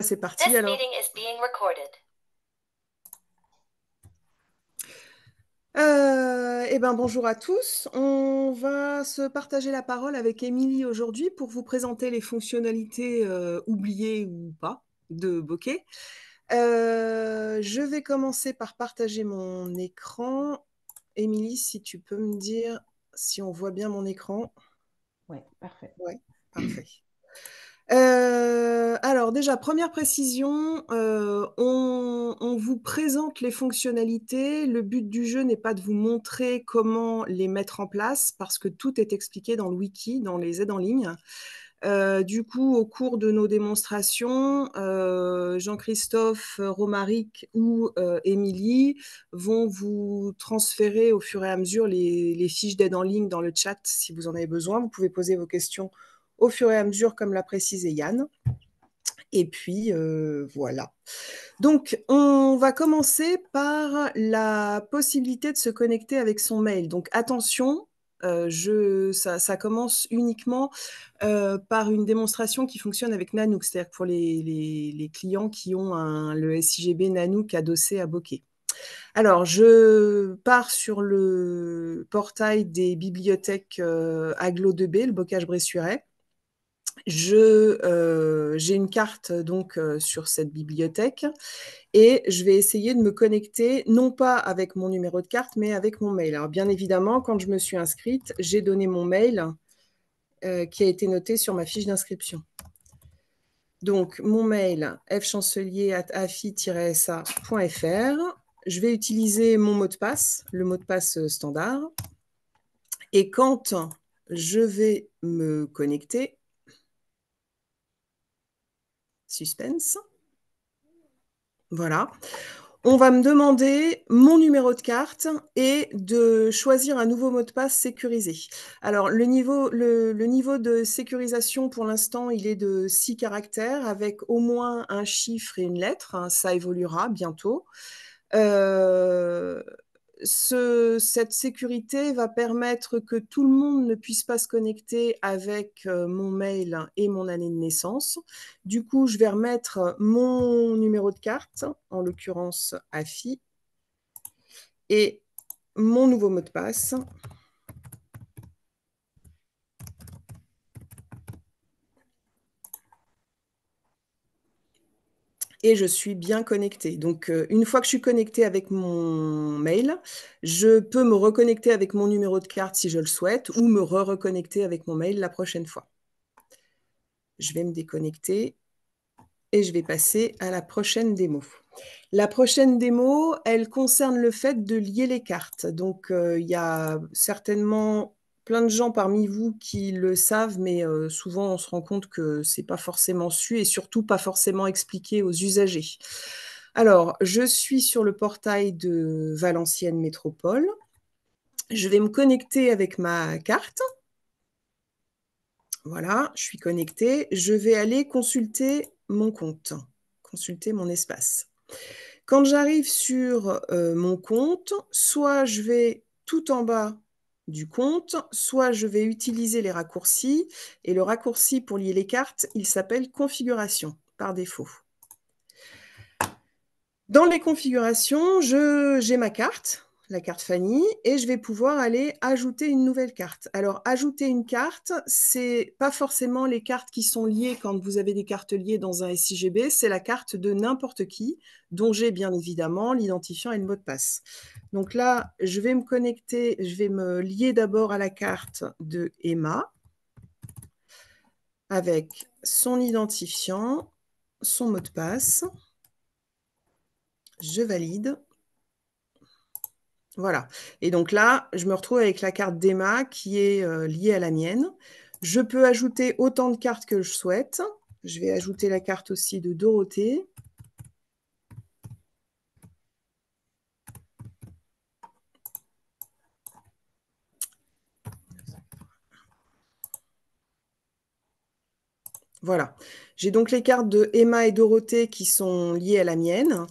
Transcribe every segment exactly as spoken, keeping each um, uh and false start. C'est parti This alors. Euh, eh ben, bonjour à tous. On va se partager la parole avec Émilie aujourd'hui pour vous présenter les fonctionnalités euh, oubliées ou pas de Bokeh. Euh, je vais commencer par partager mon écran. Émilie, si tu peux me dire si on voit bien mon écran. Oui, parfait. Ouais, parfait. Euh, alors déjà, première précision, euh, on, on vous présente les fonctionnalités. Le but du jeu n'est pas de vous montrer comment les mettre en place parce que tout est expliqué dans le wiki, dans les aides en ligne. Euh, du coup, au cours de nos démonstrations, euh, Jean-Christophe, Romaric ou Émilie euh, vont vous transférer au fur et à mesure les, les fiches d'aide en ligne dans le chat si vous en avez besoin. Vous pouvez poser vos questions au fur et à mesure, comme l'a précisé Yann. Et puis, euh, voilà. Donc, on va commencer par la possibilité de se connecter avec son mail. Donc, attention, euh, je, ça, ça commence uniquement euh, par une démonstration qui fonctionne avec Nanook, c'est-à-dire pour les, les, les clients qui ont un, le S I G B Nanook adossé à Bokeh. Alors, je pars sur le portail des bibliothèques euh, Aglo deux B, le Bocage Bressuret. J'ai euh, une carte donc euh, sur cette bibliothèque et je vais essayer de me connecter, non pas avec mon numéro de carte, mais avec mon mail. Alors, bien évidemment, quand je me suis inscrite, j'ai donné mon mail euh, qui a été noté sur ma fiche d'inscription. Donc, mon mail f chancelier arobase a f i tiret s a point f r. Je vais utiliser mon mot de passe, le mot de passe standard. Et quand je vais me connecter, suspense, voilà, on va me demander mon numéro de carte et de choisir un nouveau mot de passe sécurisé. Alors, le niveau, le, le niveau de sécurisation, pour l'instant, il est de six caractères avec au moins un chiffre et une lettre. Ça évoluera bientôt. Euh, ce, cette sécurité va permettre que tout le monde ne puisse pas se connecter avec euh, mon mail et mon année de naissance. Du coup, je vais remettre mon numéro de carte, en l'occurrence A F I, et mon nouveau mot de passe. Et je suis bien connectée. Donc, euh, une fois que je suis connectée avec mon mail, je peux me reconnecter avec mon numéro de carte si je le souhaite ou me re-reconnecter avec mon mail la prochaine fois. Je vais me déconnecter et je vais passer à la prochaine démo. La prochaine démo, elle concerne le fait de lier les cartes. Donc, euh, il y a certainement plein de gens parmi vous qui le savent, mais euh, souvent on se rend compte que ce n'est pas forcément su et surtout pas forcément expliqué aux usagers. Alors, je suis sur le portail de Valenciennes Métropole. Je vais me connecter avec ma carte. Voilà, je suis connectée. Je vais aller consulter mon compte, consulter mon espace. Quand j'arrive sur euh, mon compte, soit je vais tout en bas du compte, soit je vais utiliser les raccourcis, et le raccourci pour lier les cartes, il s'appelle configuration par défaut. Dans les configurations, j'ai ma carte, la carte Fanny, et je vais pouvoir aller ajouter une nouvelle carte. Alors, ajouter une carte, c'est pas forcément les cartes qui sont liées quand vous avez des cartes liées dans un S I G B, c'est la carte de n'importe qui, dont j'ai bien évidemment l'identifiant et le mot de passe. Donc là, je vais me connecter, je vais me lier d'abord à la carte de Emma avec son identifiant, son mot de passe. Je valide. Voilà. Et donc là, je me retrouve avec la carte d'Emma qui est euh, liée à la mienne. Je peux ajouter autant de cartes que je souhaite. Je vais ajouter la carte aussi de Dorothée. Voilà, j'ai donc les cartes de Emma et Dorothée qui sont liées à la mienne.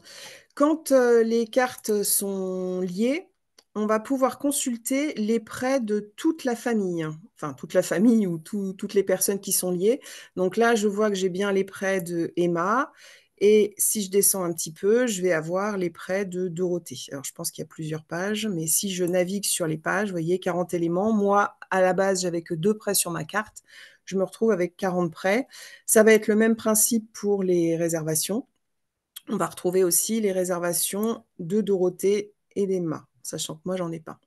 Quand euh, les cartes sont liées, on va pouvoir consulter les prêts de toute la famille, enfin toute la famille ou tout, toutes les personnes qui sont liées. Donc là, je vois que j'ai bien les prêts de Emma et si je descends un petit peu, je vais avoir les prêts de Dorothée. Alors, je pense qu'il y a plusieurs pages, mais si je navigue sur les pages, vous voyez, quarante éléments. Moi, à la base, j'avais que deux prêts sur ma carte. Je me retrouve avec quarante prêts. Ça va être le même principe pour les réservations. On va retrouver aussi les réservations de Dorothée et d'Emma, sachant que moi, j'en ai pas.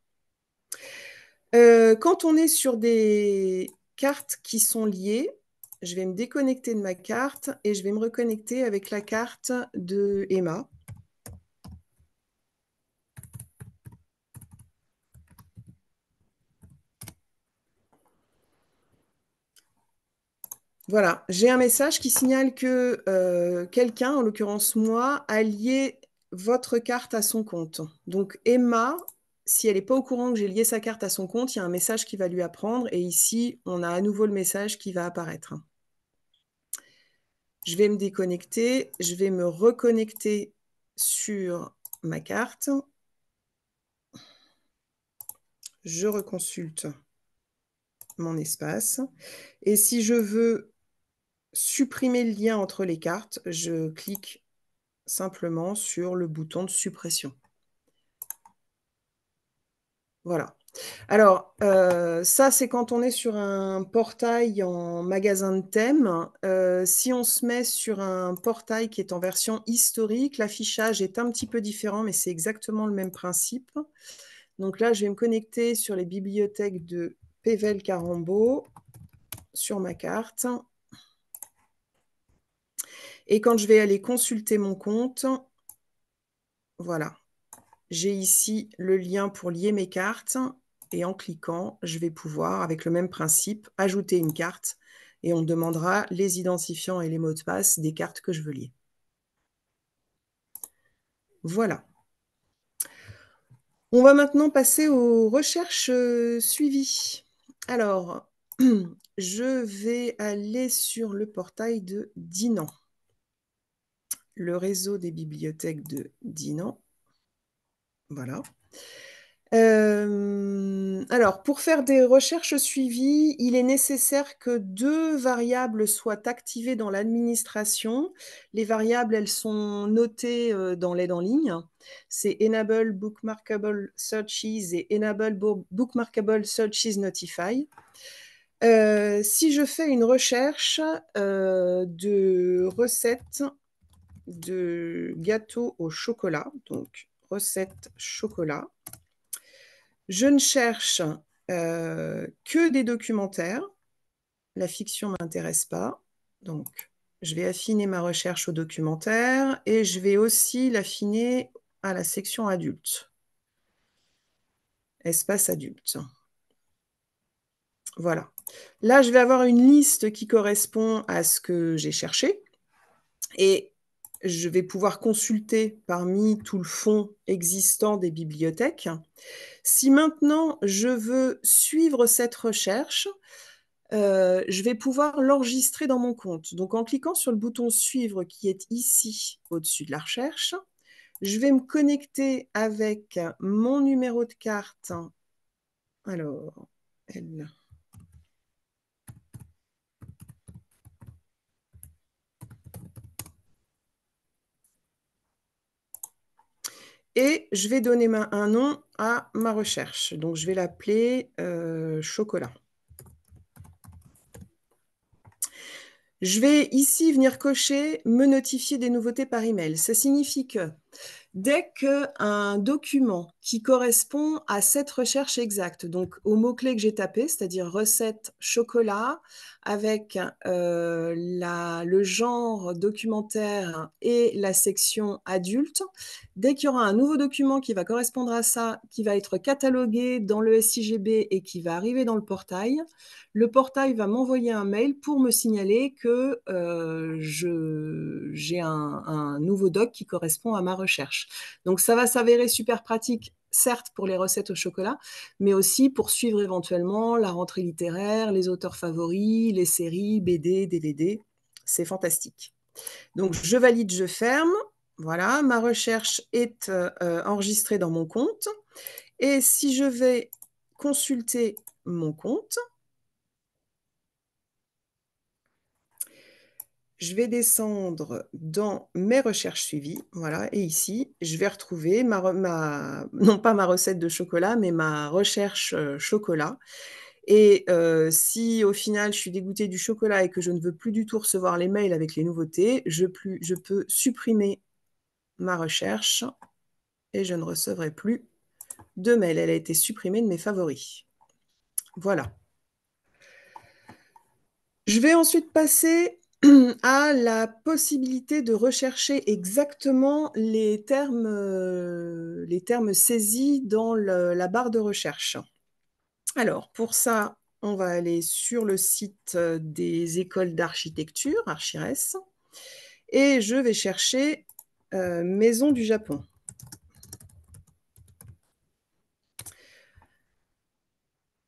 Euh, quand on est sur des cartes qui sont liées, je vais me déconnecter de ma carte et je vais me reconnecter avec la carte de Emma. Voilà, j'ai un message qui signale que euh, quelqu'un, en l'occurrence moi, a lié votre carte à son compte. Donc Emma, si elle n'est pas au courant que j'ai lié sa carte à son compte, il y a un message qui va lui apprendre et ici, on a à nouveau le message qui va apparaître. Je vais me déconnecter, je vais me reconnecter sur ma carte. Je reconsulte mon espace et si je veux supprimer le lien entre les cartes, je clique simplement sur le bouton de suppression. Voilà. Alors, euh, ça, c'est quand on est sur un portail en magasin de thèmes. Euh, si on se met sur un portail qui est en version historique, l'affichage est un petit peu différent, mais c'est exactement le même principe. Donc là, je vais me connecter sur les bibliothèques de Pevel Carambeau sur ma carte. Et quand je vais aller consulter mon compte, voilà, j'ai ici le lien pour lier mes cartes. Et en cliquant, je vais pouvoir, avec le même principe, ajouter une carte. Et on me demandera les identifiants et les mots de passe des cartes que je veux lier. Voilà. On va maintenant passer aux recherches suivies. Alors, je vais aller sur le portail de Dinan. Le réseau des bibliothèques de Dinan. Voilà. Euh, alors, pour faire des recherches suivies, il est nécessaire que deux variables soient activées dans l'administration. Les variables, elles sont notées dans l'aide en ligne. C'est Enable Bookmarkable Searches et Enable Bookmarkable Searches Notify. Euh, si je fais une recherche euh, de recettes de gâteau au chocolat, donc recette chocolat. Je ne cherche euh, que des documentaires. La fiction ne m'intéresse pas. Donc, je vais affiner ma recherche aux documentaires et je vais aussi l'affiner à la section adulte. Espace adulte. Voilà. Là, je vais avoir une liste qui correspond à ce que j'ai cherché. Et je vais pouvoir consulter parmi tout le fonds existant des bibliothèques. Si maintenant je veux suivre cette recherche, euh, je vais pouvoir l'enregistrer dans mon compte. Donc en cliquant sur le bouton suivre qui est ici au-dessus de la recherche, je vais me connecter avec mon numéro de carte. Alors, elle... Et je vais donner ma, un nom à ma recherche. Donc, je vais l'appeler euh, chocolat. Je vais ici venir cocher « Me notifier des nouveautés par email ». Ça signifie que dès qu'un document qui correspond à cette recherche exacte, donc au mot-clé que j'ai tapé, c'est-à-dire « recette chocolat » avec euh, la, le genre documentaire et la section adulte, dès qu'il y aura un nouveau document qui va correspondre à ça, qui va être catalogué dans le S I G B et qui va arriver dans le portail, le portail va m'envoyer un mail pour me signaler que euh, je, j'ai un, un nouveau doc qui correspond à ma recherche. Donc ça va s'avérer super pratique, certes pour les recettes au chocolat, mais aussi pour suivre éventuellement la rentrée littéraire, les auteurs favoris, les séries, B D, D V D. C'est fantastique. Donc je valide, je ferme. Voilà, ma recherche est euh, enregistrée dans mon compte. Et si je vais consulter mon compte, je vais descendre dans mes recherches suivies, voilà, et ici, je vais retrouver ma, ma, non pas ma recette de chocolat, mais ma recherche euh, chocolat. Et euh, si au final, je suis dégoûtée du chocolat et que je ne veux plus du tout recevoir les mails avec les nouveautés, je, plus, je peux supprimer ma recherche et je ne recevrai plus de mails. Elle a été supprimée de mes favoris. Voilà. Je vais ensuite passer à la possibilité de rechercher exactement les termes, euh, les termes saisis dans le, la barre de recherche. Alors, pour ça, on va aller sur le site des écoles d'architecture, Archires, et je vais chercher euh, Maison du Japon.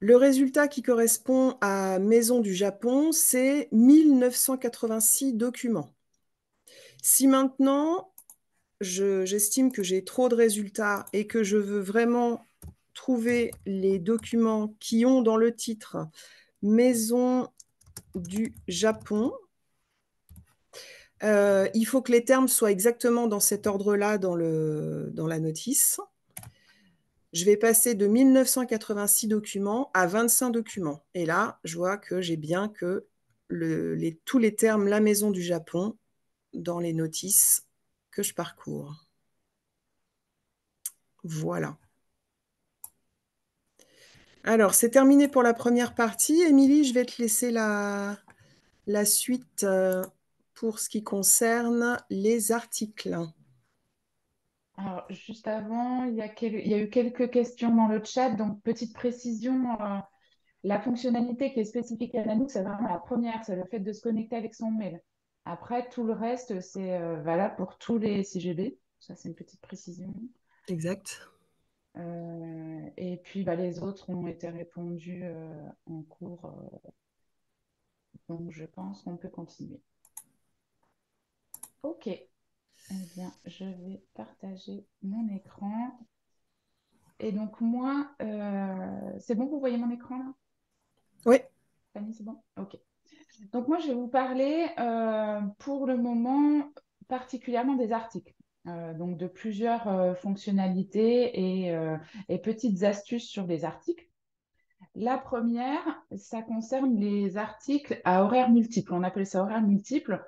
Le résultat qui correspond à Maison du Japon, c'est mille neuf cent quatre-vingt-six documents. Si maintenant, je, j'estime que j'ai trop de résultats et que je veux vraiment trouver les documents qui ont dans le titre Maison du Japon, euh, il faut que les termes soient exactement dans cet ordre-là dans, dans la notice. Je vais passer de mille neuf cent quatre-vingt-six documents à vingt-cinq documents. Et là, je vois que j'ai bien que le, les, tous les termes la Maison du Japon dans les notices que je parcours. Voilà. Alors, c'est terminé pour la première partie. Émilie, je vais te laisser la, la suite pour ce qui concerne les articles. Alors, juste avant, il y, a quel... il y a eu quelques questions dans le chat. Donc, petite précision, euh, la fonctionnalité qui est spécifique à Nanook, c'est vraiment la première, c'est le fait de se connecter avec son mail. Après, tout le reste, c'est euh, valable pour tous les S I G B. Ça, c'est une petite précision. Exact. Euh, et puis, bah, les autres ont été répondus euh, en cours. Euh... Donc, je pense qu'on peut continuer. OK. Eh bien, je vais partager mon écran. Et donc, moi, euh, c'est bon, vous voyez mon écran là? Oui. Fanny, c'est bon? OK. Donc, moi, je vais vous parler euh, pour le moment particulièrement des articles. Euh, donc, de plusieurs euh, fonctionnalités et, euh, et petites astuces sur les articles. La première, ça concerne les articles à horaires multiples. On appelle ça horaires multiples.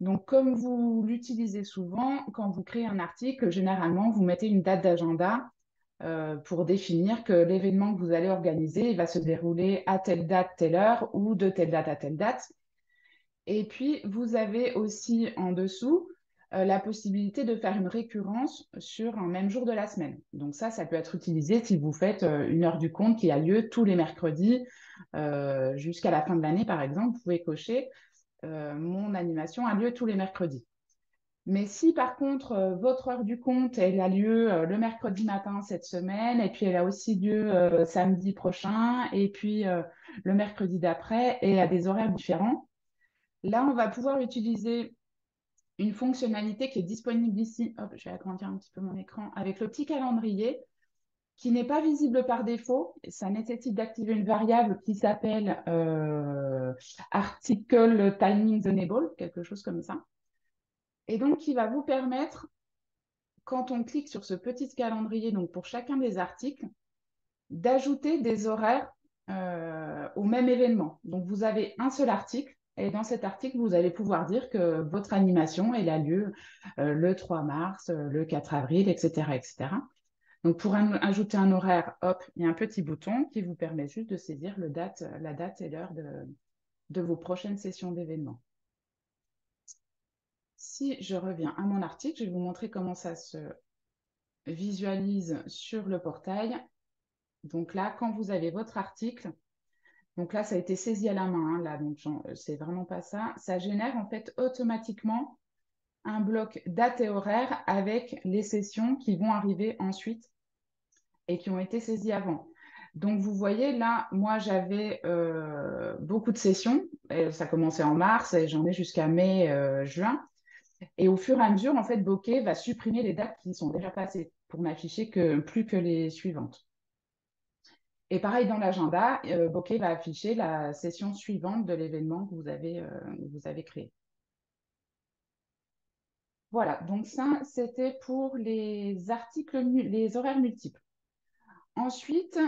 Donc, comme vous l'utilisez souvent, quand vous créez un article, généralement, vous mettez une date d'agenda euh, pour définir que l'événement que vous allez organiser il va se dérouler à telle date, telle heure ou de telle date à telle date. Et puis, vous avez aussi en dessous euh, la possibilité de faire une récurrence sur un même jour de la semaine. Donc ça, ça peut être utilisé si vous faites euh, une heure du compte qui a lieu tous les mercredis euh, jusqu'à la fin de l'année, par exemple. Vous pouvez cocher Euh, mon animation a lieu tous les mercredis. Mais si par contre euh, votre heure du compte elle a lieu euh, le mercredi matin cette semaine et puis elle a aussi lieu euh, samedi prochain et puis euh, le mercredi d'après et à des horaires différents, là on va pouvoir utiliser une fonctionnalité qui est disponible ici. Hop, je vais agrandir un petit peu mon écran avec le petit calendrier qui n'est pas visible par défaut. Ça nécessite d'activer une variable qui s'appelle euh, article timing enable, quelque chose comme ça. Et donc, qui va vous permettre, quand on clique sur ce petit calendrier, donc pour chacun des articles, d'ajouter des horaires euh, au même événement. Donc, vous avez un seul article, et dans cet article, vous allez pouvoir dire que votre animation, elle a lieu euh, le trois mars, euh, le quatre avril, et cetera, et cetera. Donc, pour un, ajouter un horaire, hop, il y a un petit bouton qui vous permet juste de saisir le date, la date et l'heure de, de vos prochaines sessions d'événements. Si je reviens à mon article, je vais vous montrer comment ça se visualise sur le portail. Donc là, quand vous avez votre article, donc là, ça a été saisi à la main, hein, là, donc c'est vraiment pas ça. Ça génère en fait automatiquement un bloc date et horaire avec les sessions qui vont arriver ensuite et qui ont été saisies avant. Donc, vous voyez, là, moi, j'avais euh, beaucoup de sessions. Et ça commençait en mars et j'en ai jusqu'à mai, euh, juin. Et au fur et à mesure, en fait, Bokeh va supprimer les dates qui sont déjà passées pour n'afficher que plus que les suivantes. Et pareil, dans l'agenda, euh, Bokeh va afficher la session suivante de l'événement que vous avez, euh, que vous avez créé. Voilà, donc ça, c'était pour les articles, les horaires multiples. Ensuite,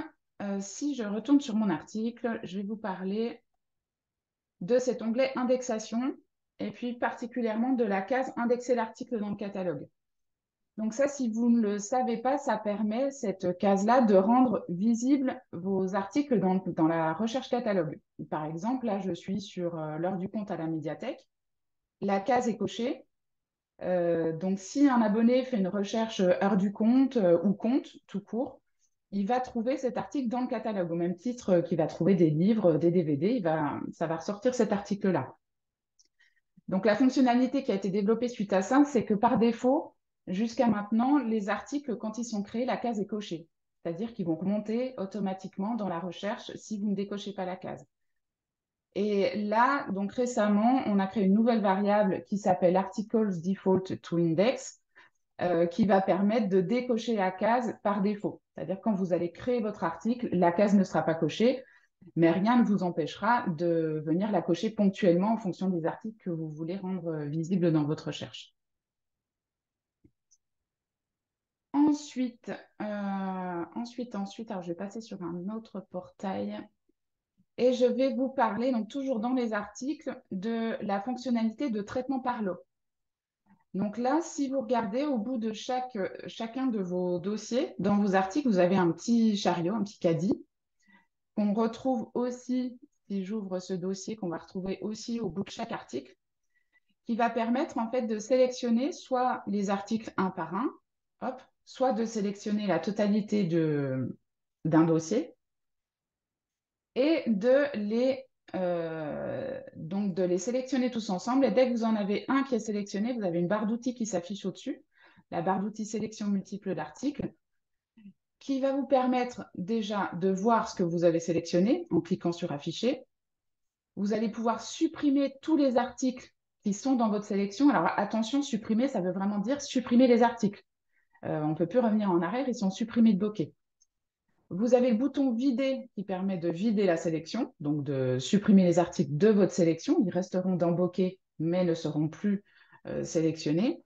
euh, si je retourne sur mon article, je vais vous parler de cet onglet indexation et puis particulièrement de la case indexer l'article dans le catalogue. Donc ça, si vous ne le savez pas, ça permet, cette case-là, de rendre visibles vos articles dans, dans la recherche catalogue. Par exemple, là, je suis sur euh, l'heure du compte à la médiathèque. La case est cochée. Euh, donc, si un abonné fait une recherche heure du compte euh, ou compte, tout court, il va trouver cet article dans le catalogue. Au même titre qu'il va trouver des livres, des D V D, il va, ça va ressortir cet article-là. Donc, la fonctionnalité qui a été développée suite à ça, c'est que par défaut, jusqu'à maintenant, les articles, quand ils sont créés, la case est cochée. C'est-à-dire qu'ils vont monter automatiquement dans la recherche si vous ne décochez pas la case. Et là, donc récemment, on a créé une nouvelle variable qui s'appelle Articles Default to Index, euh, qui va permettre de décocher la case par défaut. C'est-à-dire quand vous allez créer votre article, la case ne sera pas cochée, mais rien ne vous empêchera de venir la cocher ponctuellement en fonction des articles que vous voulez rendre visibles dans votre recherche. Ensuite, euh, ensuite, ensuite, alors je vais passer sur un autre portail. Et je vais vous parler, donc toujours dans les articles, de la fonctionnalité de traitement par lot. Donc là, si vous regardez au bout de chaque, chacun de vos dossiers, dans vos articles, vous avez un petit chariot, un petit caddie, qu'on retrouve aussi, si j'ouvre ce dossier, qu'on va retrouver aussi au bout de chaque article, qui va permettre en fait de sélectionner soit les articles un par un, hop, soit de sélectionner la totalité d'un dossier, et de les, euh, donc de les sélectionner tous ensemble. Et dès que vous en avez un qui est sélectionné, vous avez une barre d'outils qui s'affiche au-dessus, la barre d'outils sélection multiple d'articles, qui va vous permettre déjà de voir ce que vous avez sélectionné en cliquant sur afficher. Vous allez pouvoir supprimer tous les articles qui sont dans votre sélection. Alors attention, supprimer, ça veut vraiment dire supprimer les articles. Euh, on ne peut plus revenir en arrière, ils sont supprimés de Bokeh. Vous avez le bouton « Vider » qui permet de vider la sélection, donc de supprimer les articles de votre sélection. Ils resteront dans Bokeh, mais ne seront plus euh, sélectionnés.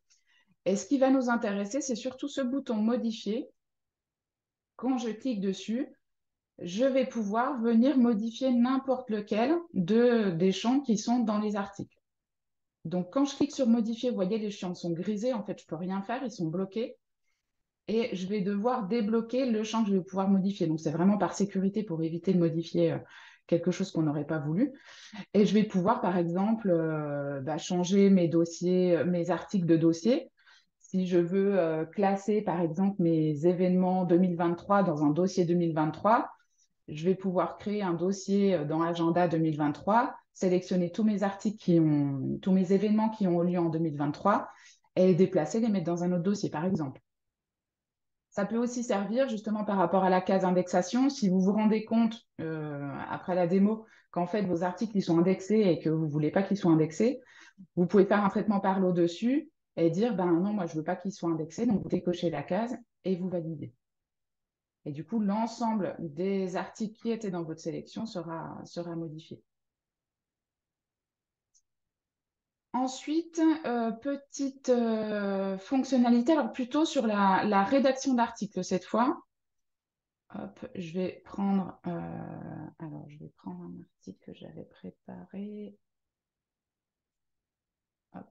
Et ce qui va nous intéresser, c'est surtout ce bouton « Modifier ». Quand je clique dessus, je vais pouvoir venir modifier n'importe lequel de, des champs qui sont dans les articles. Donc, quand je clique sur « Modifier », vous voyez, les champs sont grisés. En fait, je ne peux rien faire, ils sont bloqués. Et je vais devoir débloquer le champ que je vais pouvoir modifier. Donc, c'est vraiment par sécurité pour éviter de modifier quelque chose qu'on n'aurait pas voulu. Et je vais pouvoir, par exemple, euh, bah, changer mes dossiers, mes articles de dossier. Si je veux euh, classer, par exemple, mes événements deux mille vingt-trois dans un dossier deux mille vingt-trois, je vais pouvoir créer un dossier dans Agenda deux mille vingt-trois, sélectionner tous mes articles qui ont, tous mes événements qui ont eu lieu en deux mille vingt-trois et les déplacer, les mettre dans un autre dossier, par exemple. Ça peut aussi servir justement par rapport à la case indexation. Si vous vous rendez compte, euh, après la démo, qu'en fait, vos articles ils sont indexés et que vous ne voulez pas qu'ils soient indexés, vous pouvez faire un traitement par lot dessus et dire, ben non, moi, je ne veux pas qu'ils soient indexés. Donc, vous décochez la case et vous validez. Et du coup, l'ensemble des articles qui étaient dans votre sélection sera, sera modifié. Ensuite, euh, petite euh, fonctionnalité, alors plutôt sur la, la rédaction d'articles cette fois. Hop, je vais prendre, euh, alors je vais prendre un article que j'avais préparé. Hop.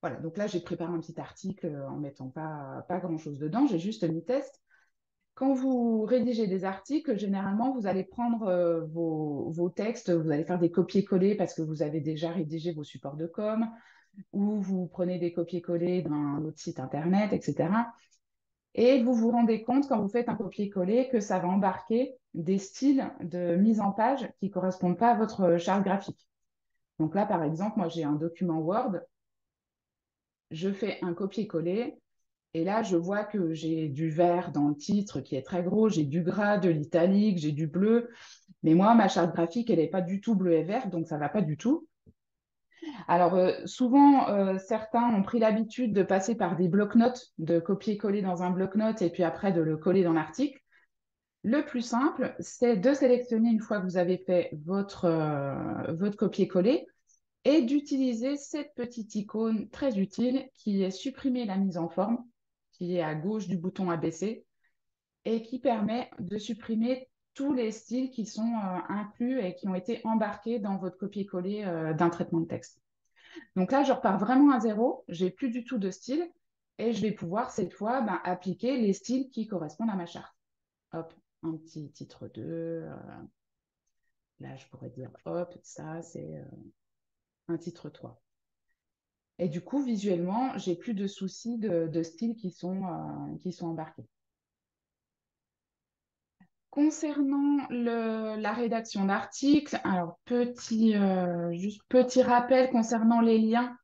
Voilà, donc là j'ai préparé un petit article en mettant pas, pas grand-chose dedans, j'ai juste mis test. Quand vous rédigez des articles, généralement, vous allez prendre euh, vos, vos textes, vous allez faire des copier-coller parce que vous avez déjà rédigé vos supports de com, ou vous prenez des copier-coller d'un autre site internet, et cetera. Et vous vous rendez compte, quand vous faites un copier-coller, que ça va embarquer des styles de mise en page qui ne correspondent pas à votre charte graphique. Donc là, par exemple, moi, j'ai un document Word, je fais un copier-coller, et là, je vois que j'ai du vert dans le titre qui est très gros, j'ai du gras, de l'italique, j'ai du bleu. Mais moi, ma charte graphique, elle n'est pas du tout bleu et vert, donc ça ne va pas du tout. Alors, euh, souvent, euh, certains ont pris l'habitude de passer par des blocs-notes, de copier-coller dans un bloc-notes et puis après de le coller dans l'article. Le plus simple, c'est de sélectionner, une fois que vous avez fait votre, euh, votre copier-coller, et d'utiliser cette petite icône très utile qui est supprimer la mise en forme, qui est à gauche du bouton A B C, et qui permet de supprimer tous les styles qui sont euh, inclus et qui ont été embarqués dans votre copier-coller euh, d'un traitement de texte. Donc là, je repars vraiment à zéro, j'ai plus du tout de style, et je vais pouvoir cette fois ben, appliquer les styles qui correspondent à ma charte. Hop, un petit titre deux, euh, là je pourrais dire hop, ça c'est... Euh... un titre trois. Et du coup, visuellement, j'ai plus de soucis de, de style qui sont, euh, qui sont embarqués. Concernant le, la rédaction d'articles, alors petit, euh, juste petit rappel concernant les liens.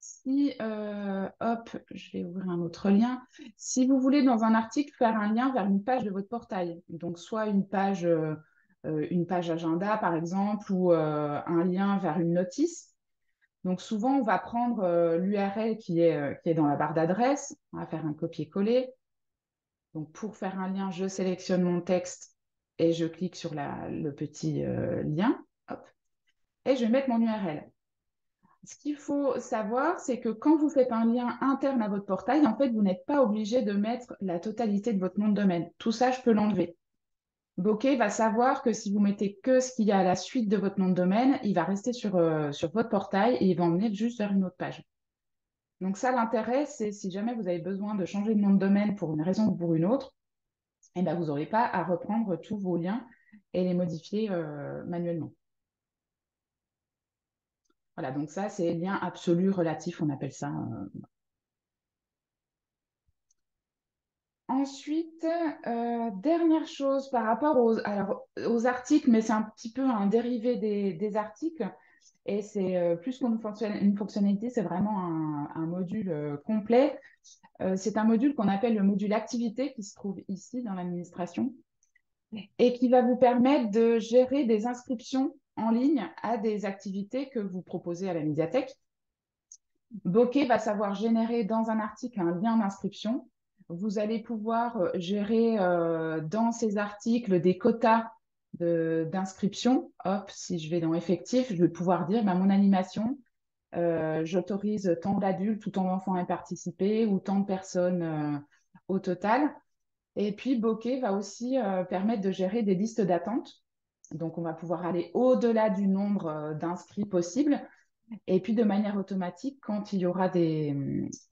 Si, euh, hop, je vais ouvrir un autre lien. Si vous voulez, dans un article, faire un lien vers une page de votre portail, donc soit une page... Euh, une page agenda, par exemple, ou euh, un lien vers une notice. Donc, souvent, on va prendre euh, l'U R L qui est, euh, qui est dans la barre d'adresse. On va faire un copier-coller. Donc, pour faire un lien, je sélectionne mon texte et je clique sur la, le petit euh, lien. Hop. Et je vais mettre mon U R L. Ce qu'il faut savoir, c'est que quand vous faites un lien interne à votre portail, en fait, vous n'êtes pas obligé de mettre la totalité de votre nom de domaine. Tout ça, je peux l'enlever. Bokeh va savoir que si vous mettez que ce qu'il y a à la suite de votre nom de domaine, il va rester sur, euh, sur votre portail et il va emmener juste vers une autre page. Donc ça, l'intérêt, c'est si jamais vous avez besoin de changer de nom de domaine pour une raison ou pour une autre, eh ben, vous n'aurez pas à reprendre tous vos liens et les modifier euh, manuellement. Voilà, donc ça, c'est lien absolu relatif, on appelle ça... Euh... Ensuite, euh, dernière chose par rapport aux, alors, aux articles, mais c'est un petit peu un dérivé des, des articles, et c'est euh, plus qu'une fonctionnalité, c'est vraiment un, un module euh, complet. Euh, c'est un module qu'on appelle le module activité, qui se trouve ici dans l'administration, et qui va vous permettre de gérer des inscriptions en ligne à des activités que vous proposez à la médiathèque. Bokeh va savoir générer dans un article un lien d'inscription. Vous allez pouvoir gérer euh, dans ces articles des quotas d'inscription. De, Hop, si je vais dans effectif, je vais pouvoir dire bah, mon animation, euh, j'autorise tant d'adultes ou tant d'enfants à participer ou tant de personnes euh, au total. Et puis, Bokeh va aussi euh, permettre de gérer des listes d'attente. Donc, on va pouvoir aller au-delà du nombre euh, d'inscrits possible. Et puis, de manière automatique, quand il y aura des,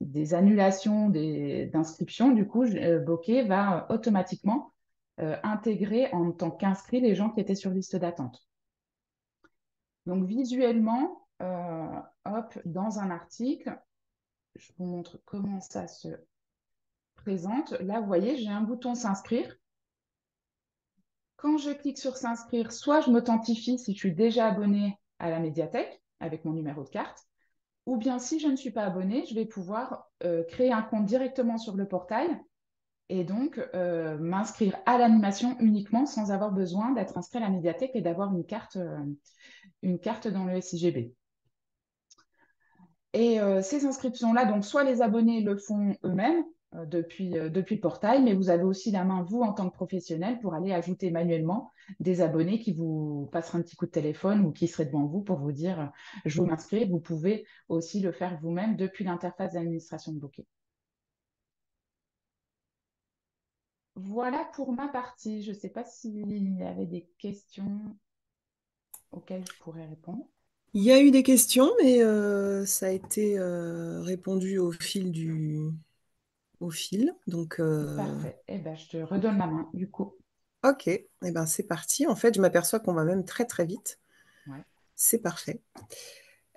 des annulations d'inscriptions, du coup, Bokeh va automatiquement euh, intégrer en tant qu'inscrit les gens qui étaient sur liste d'attente. Donc, visuellement, euh, hop, dans un article, je vous montre comment ça se présente. Là, vous voyez, j'ai un bouton « S'inscrire ». Quand je clique sur « S'inscrire », soit je m'authentifie si je suis déjà abonné à la médiathèque, avec mon numéro de carte, ou bien si je ne suis pas abonné, je vais pouvoir euh, créer un compte directement sur le portail et donc euh, m'inscrire à l'animation uniquement sans avoir besoin d'être inscrit à la médiathèque et d'avoir une carte, euh, une carte dans le S I G B. Et euh, ces inscriptions-là, donc soit les abonnés le font eux-mêmes euh, depuis, euh, depuis le portail, mais vous avez aussi la main, vous, en tant que professionnel, pour aller ajouter manuellement des abonnés qui vous passeraient un petit coup de téléphone ou qui seraient devant vous pour vous dire « je veux m'inscrire ». Vous pouvez aussi le faire vous-même depuis l'interface d'administration de Bokeh. Voilà pour ma partie. Je ne sais pas s'il y avait des questions auxquelles je pourrais répondre. Il y a eu des questions, mais euh, ça a été euh, répondu au fil du... au fil. Donc, euh... Parfait. Eh ben, je te redonne la main, du coup. Ok, eh ben, c'est parti. En fait, je m'aperçois qu'on va même très très vite. Ouais. C'est parfait.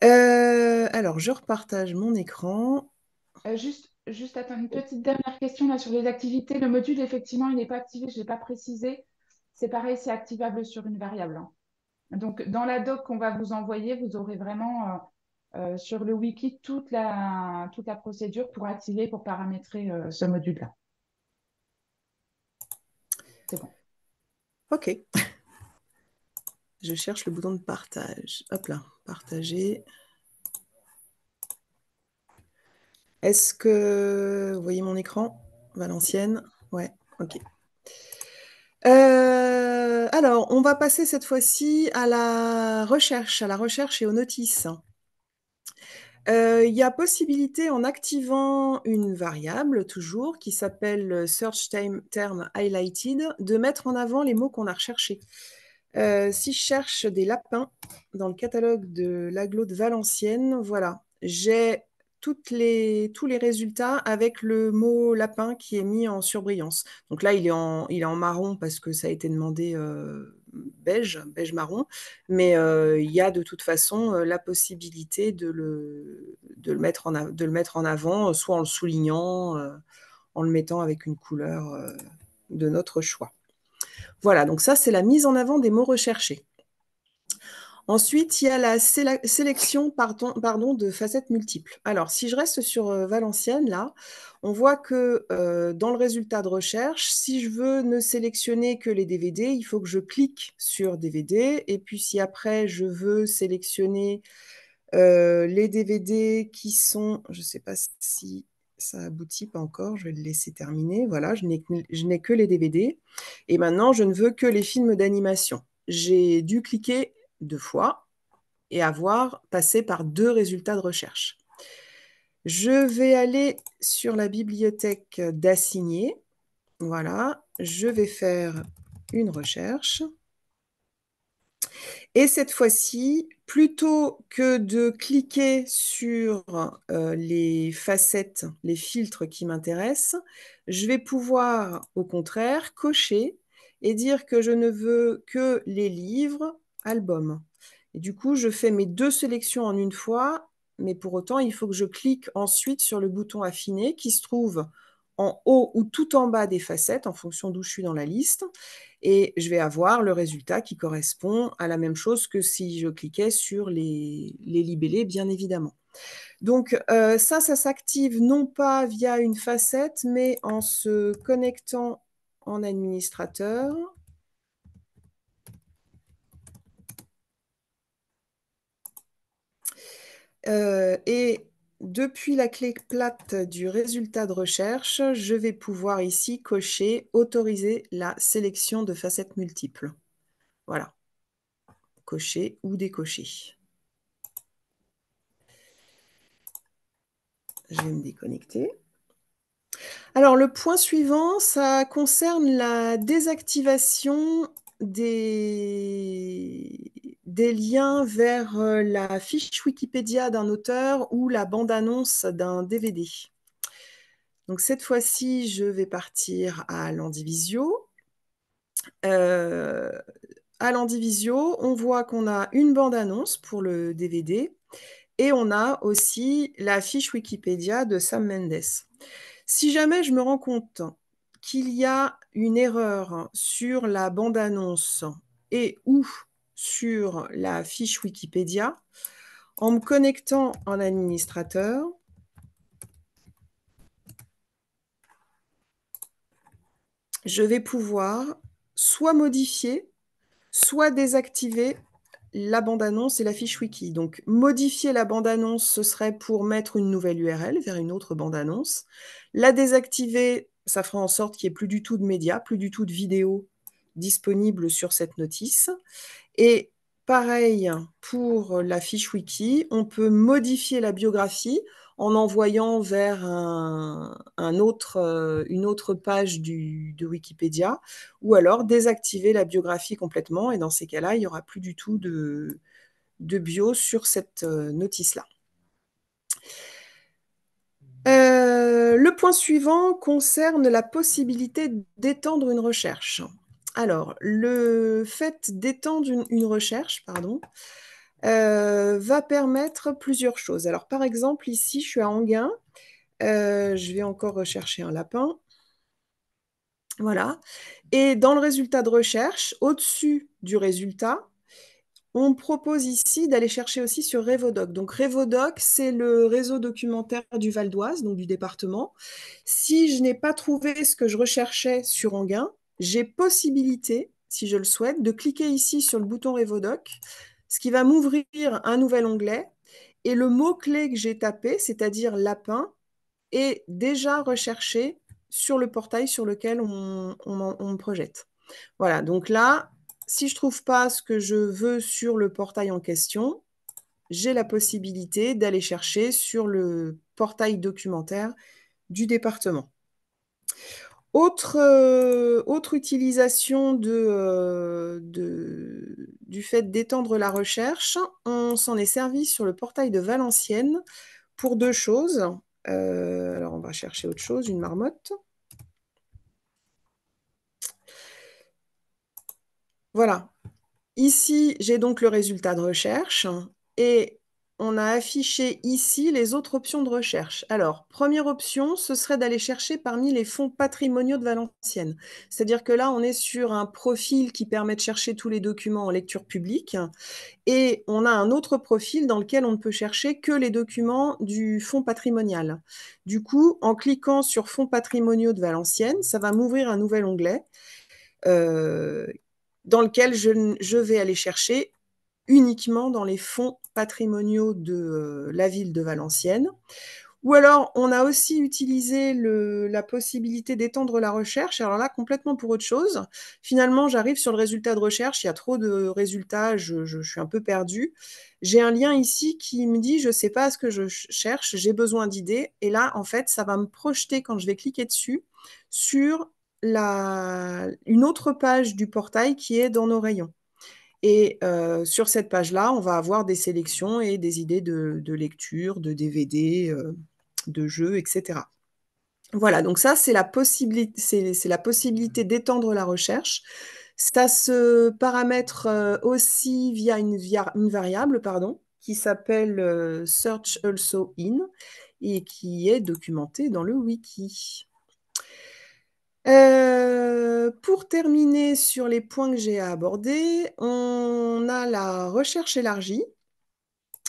Euh, alors, je repartage mon écran. Euh, juste, juste attends, une petite dernière question là, sur les activités. Le module, effectivement, il n'est pas activé, je ne l'ai pas précisé. C'est pareil, c'est activable sur une variable. Hein. Donc, dans la doc qu'on va vous envoyer, vous aurez vraiment euh, euh, sur le wiki toute la, toute la procédure pour activer, pour paramétrer euh, ce module-là. C'est bon. Ok, je cherche le bouton de partage. Hop là, partager. Est-ce que vous voyez mon écran? Valenciennes, ouais, ok. Euh, alors, on va passer cette fois-ci à la recherche, à la recherche et aux notices. Il euh, y a possibilité, en activant une variable, toujours, qui s'appelle Search Term Highlighted, de mettre en avant les mots qu'on a recherchés. Euh, si je cherche des lapins dans le catalogue de l'aglo de Valenciennes, voilà, j'ai toutes les, tous les résultats avec le mot lapin qui est mis en surbrillance. Donc là, il est en, il est en marron parce que ça a été demandé euh, beige, beige marron, mais euh, il y a de toute façon euh, la possibilité de le, de, le mettre en a, de le mettre en avant, soit en le soulignant, euh, en le mettant avec une couleur euh, de notre choix. Voilà, donc ça, c'est la mise en avant des mots recherchés. Ensuite, il y a la sé sélection pardon, pardon, de facettes multiples. Alors, si je reste sur euh, Valenciennes, là, on voit que euh, dans le résultat de recherche, si je veux ne sélectionner que les D V D, il faut que je clique sur D V D. Et puis, si après, je veux sélectionner euh, les D V D qui sont... Je ne sais pas si... Ça aboutit pas encore, je vais le laisser terminer. Voilà, je n'ai que les D V D. Et maintenant, je ne veux que les films d'animation. J'ai dû cliquer deux fois et avoir passé par deux résultats de recherche. Je vais aller sur la bibliothèque d'assigner. Voilà, je vais faire une recherche. Et cette fois-ci, plutôt que de cliquer sur euh, les facettes, les filtres qui m'intéressent, je vais pouvoir, au contraire, cocher et dire que je ne veux que les livres, albums. Et du coup, je fais mes deux sélections en une fois, mais pour autant, il faut que je clique ensuite sur le bouton affiner qui se trouve en haut ou tout en bas des facettes, en fonction d'où je suis dans la liste, et je vais avoir le résultat qui correspond à la même chose que si je cliquais sur les, les libellés, bien évidemment. Donc euh, ça, ça s'active non pas via une facette, mais en se connectant en administrateur. Euh, et... Depuis la clé plate du résultat de recherche, je vais pouvoir ici cocher « Autoriser la sélection de facettes multiples ». Voilà. Cocher ou décocher. Je vais me déconnecter. Alors, le point suivant, ça concerne la désactivation des... des liens vers la fiche Wikipédia d'un auteur ou la bande-annonce d'un D V D. Donc cette fois-ci, je vais partir à Landivisio. Euh, à Landivisio, on voit qu'on a une bande-annonce pour le D V D et on a aussi la fiche Wikipédia de Sam Mendes. Si jamais je me rends compte qu'il y a une erreur sur la bande-annonce et ou sur la fiche Wikipédia, en me connectant en administrateur, je vais pouvoir soit modifier, soit désactiver la bande-annonce et la fiche wiki. Donc, modifier la bande-annonce, ce serait pour mettre une nouvelle U R L vers une autre bande-annonce. La désactiver, ça fera en sorte qu'il n'y ait plus du tout de médias, plus du tout de vidéos disponible sur cette notice. Et pareil pour la fiche wiki, on peut modifier la biographie en envoyant vers un, un autre, une autre page du, de Wikipédia, ou alors désactiver la biographie complètement, et dans ces cas-là, il n'y aura plus du tout de, de bio sur cette notice-là. Euh, le point suivant concerne la possibilité d'étendre une recherche. Alors, le fait d'étendre une, une recherche pardon, euh, va permettre plusieurs choses. Alors, par exemple, ici, je suis à Enghien. Euh, je vais encore rechercher un lapin. Voilà. Et dans le résultat de recherche, au-dessus du résultat, on propose ici d'aller chercher aussi sur Revodoc. Donc, Revodoc, c'est le réseau documentaire du Val-d'Oise, donc du département. Si je n'ai pas trouvé ce que je recherchais sur Enghien, j'ai possibilité, si je le souhaite, de cliquer ici sur le bouton Revodoc, ce qui va m'ouvrir un nouvel onglet. Et le mot-clé que j'ai tapé, c'est-à-dire lapin, est déjà recherché sur le portail sur lequel on, on, on projette. Voilà, donc là, si je ne trouve pas ce que je veux sur le portail en question, j'ai la possibilité d'aller chercher sur le portail documentaire du département. Autre, euh, autre utilisation de, euh, de, du fait d'étendre la recherche, on s'en est servi sur le portail de Valenciennes pour deux choses. Euh, alors, on va chercher autre chose, une marmotte. Voilà. Ici, j'ai donc le résultat de recherche et on a affiché ici les autres options de recherche. Alors, première option, ce serait d'aller chercher parmi les fonds patrimoniaux de Valenciennes. C'est-à-dire que là, on est sur un profil qui permet de chercher tous les documents en lecture publique et on a un autre profil dans lequel on ne peut chercher que les documents du fonds patrimonial. Du coup, en cliquant sur fonds patrimoniaux de Valenciennes, ça va m'ouvrir un nouvel onglet euh, dans lequel je, je vais aller chercher uniquement dans les fonds patrimoniaux de la ville de Valenciennes. Ou alors, on a aussi utilisé le, la possibilité d'étendre la recherche. Alors là, complètement pour autre chose. Finalement, j'arrive sur le résultat de recherche. Il y a trop de résultats, je, je, je suis un peu perdue. J'ai un lien ici qui me dit « je ne sais pas ce que je cherche, j'ai besoin d'idées ». Et là, en fait, ça va me projeter, quand je vais cliquer dessus, sur la, une autre page du portail qui est dans nos rayons. Et euh, sur cette page-là, on va avoir des sélections et des idées de, de lecture, de D V D, euh, de jeux, et cetera. Voilà, donc ça, c'est la possibilité, c'est, c'est la possibilité d'étendre la recherche. Ça se paramètre euh, aussi via une, via une variable pardon, qui s'appelle euh, « Search also in » et qui est documentée dans le wiki. Euh, pour terminer sur les points que j'ai à aborder, on a la recherche élargie.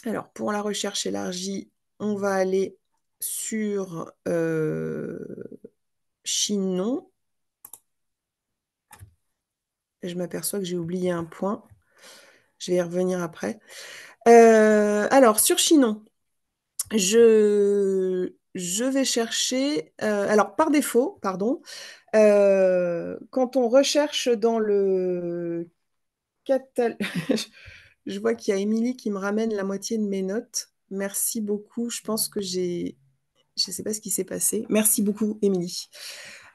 Alors, pour la recherche élargie, on va aller sur euh, Chinon. Je m'aperçois que j'ai oublié un point. Je vais y revenir après. Euh, alors, sur Chinon, je... Je vais chercher, euh, alors par défaut, pardon, euh, quand on recherche dans le catalogue, je vois qu'il y a Émilie qui me ramène la moitié de mes notes. Merci beaucoup, je pense que j'ai, je ne sais pas ce qui s'est passé. Merci beaucoup, Émilie.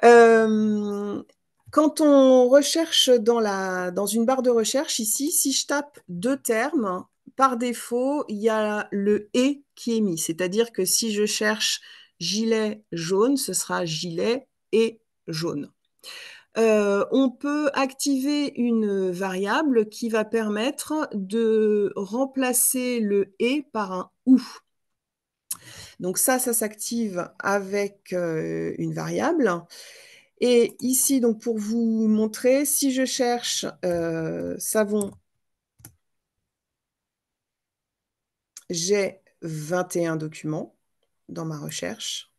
Euh, quand on recherche dans, la... dans une barre de recherche, ici, si je tape deux termes, par défaut, il y a le « et » qui est mis. C'est-à-dire que si je cherche « gilet jaune », ce sera « gilet et jaune ». Euh, on peut activer une variable qui va permettre de remplacer le « et » par un « ou ». Donc ça, ça s'active avec euh, une variable. Et ici, donc pour vous montrer, si je cherche euh, « savon », j'ai vingt et un documents dans ma recherche.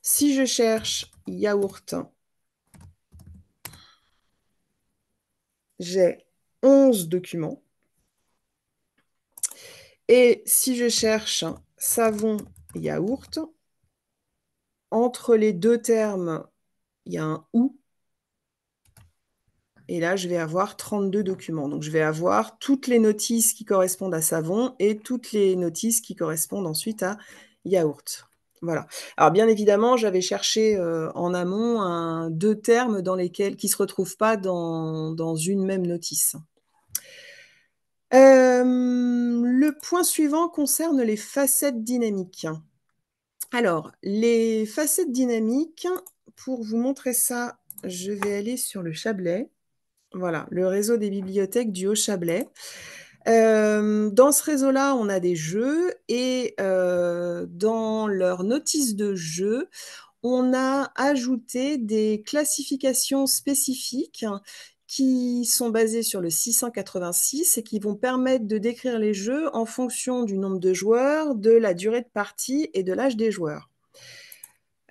Si je cherche yaourt, j'ai onze documents. Et si je cherche savon yaourt, entre les deux termes, il y a un « ou ». Et là, je vais avoir trente-deux documents. Donc, je vais avoir toutes les notices qui correspondent à savon et toutes les notices qui correspondent ensuite à yaourt. Voilà. Alors, bien évidemment, j'avais cherché euh, en amont un, deux termes dans lesquels, qui ne se retrouvent pas dans, dans une même notice. Euh, le point suivant concerne les facettes dynamiques. Alors, les facettes dynamiques, pour vous montrer ça, je vais aller sur le Chablais. Voilà, le réseau des bibliothèques du Haut-Chablais. Euh, dans ce réseau-là, on a des jeux et euh, dans leur notice de jeu, on a ajouté des classifications spécifiques qui sont basées sur le six cent quatre-vingt-six et qui vont permettre de décrire les jeux en fonction du nombre de joueurs, de la durée de partie et de l'âge des joueurs.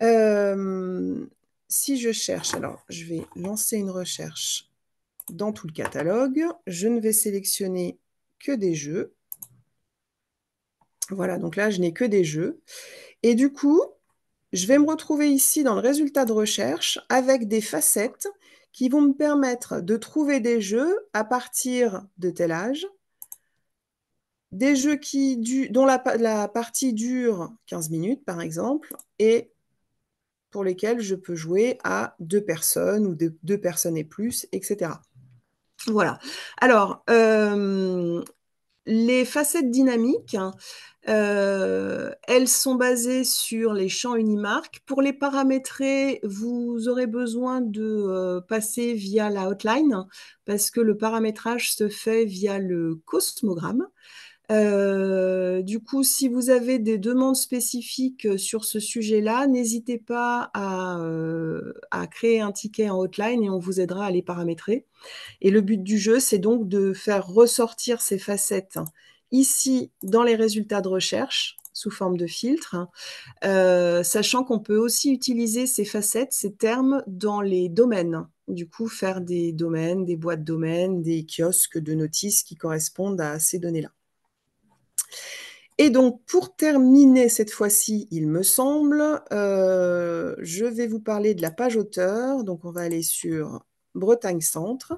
Euh, si je cherche, alors je vais lancer une recherche dans tout le catalogue. Je ne vais sélectionner que des jeux. Voilà, donc là, je n'ai que des jeux. Et du coup, je vais me retrouver ici dans le résultat de recherche avec des facettes qui vont me permettre de trouver des jeux à partir de tel âge, des jeux qui du, dont la, la partie dure quinze minutes, par exemple, et pour lesquels je peux jouer à deux personnes ou de, deux personnes et plus, et cetera. Voilà. Alors, euh, les facettes dynamiques, euh, elles sont basées sur les champs Unimarc. Pour les paramétrer, vous aurez besoin de euh, passer via la hotline, parce que le paramétrage se fait via le cosmogramme. Euh, du coup, si vous avez des demandes spécifiques sur ce sujet-là, n'hésitez pas à, euh, à créer un ticket en hotline et on vous aidera à les paramétrer. Et le but du jeu, c'est donc de faire ressortir ces facettes ici dans les résultats de recherche sous forme de filtre, euh, sachant qu'on peut aussi utiliser ces facettes, ces termes dans les domaines. Du coup, faire des domaines, des boîtes domaines, des kiosques de notices qui correspondent à ces données-là. Et donc, pour terminer cette fois-ci, il me semble, euh, je vais vous parler de la page auteur. Donc, on va aller sur Bretagne Centre.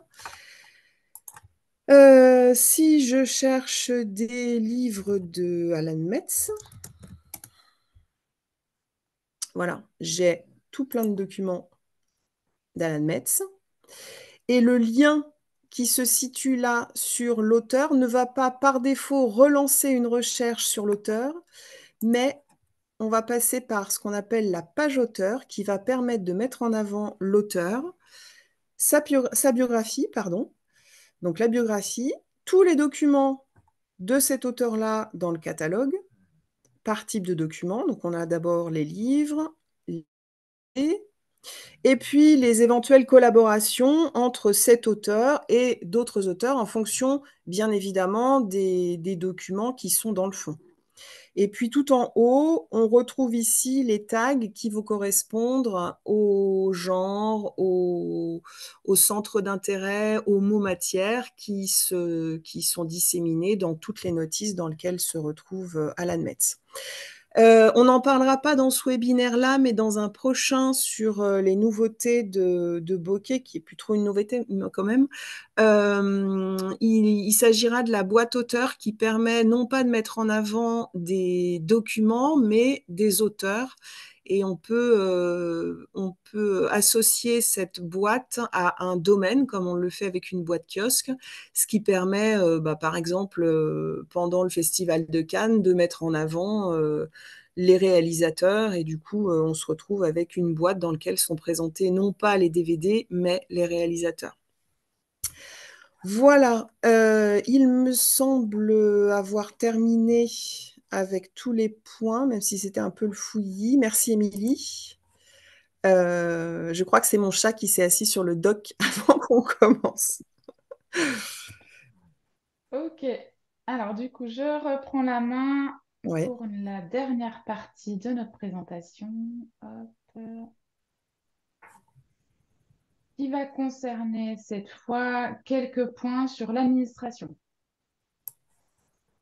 Euh, si je cherche des livres de Alan Metz, voilà, j'ai tout plein de documents d'Alan Metz. Et le lien qui se situe là sur l'auteur ne va pas par défaut relancer une recherche sur l'auteur, mais on va passer par ce qu'on appelle la page auteur qui va permettre de mettre en avant l'auteur, sa, bio, sa biographie, pardon, donc la biographie, tous les documents de cet auteur-là dans le catalogue, par type de document. Donc on a d'abord les livres, les... et puis les éventuelles collaborations entre cet auteur et d'autres auteurs en fonction, bien évidemment, des, des documents qui sont dans le fond. Et puis tout en haut, on retrouve ici les tags qui vont correspondre au genre, au, au centre d'intérêt, aux mots matières qui, se, qui sont disséminés dans toutes les notices dans lesquelles se retrouve Alan Metz. Euh, on n'en parlera pas dans ce webinaire-là, mais dans un prochain sur euh, les nouveautés de, de Bokeh, qui est plus trop une nouveauté quand même, euh, il, il s'agira de la boîte auteur qui permet non pas de mettre en avant des documents, mais des auteurs. Et on peut, euh, on peut associer cette boîte à un domaine, comme on le fait avec une boîte kiosque, ce qui permet, euh, bah, par exemple, euh, pendant le Festival de Cannes, de mettre en avant euh, les réalisateurs. Et du coup, euh, on se retrouve avec une boîte dans laquelle sont présentés non pas les D V D, mais les réalisateurs. Voilà, euh, il me semble avoir terminé avec tous les points, même si c'était un peu le fouillis. Merci, Émilie. Euh, je crois que c'est mon chat qui s'est assis sur le doc avant qu'on commence. OK. Alors, du coup, je reprends la main ouais. pour la dernière partie de notre présentation. Hop. Qui va concerner cette fois quelques points sur l'administration.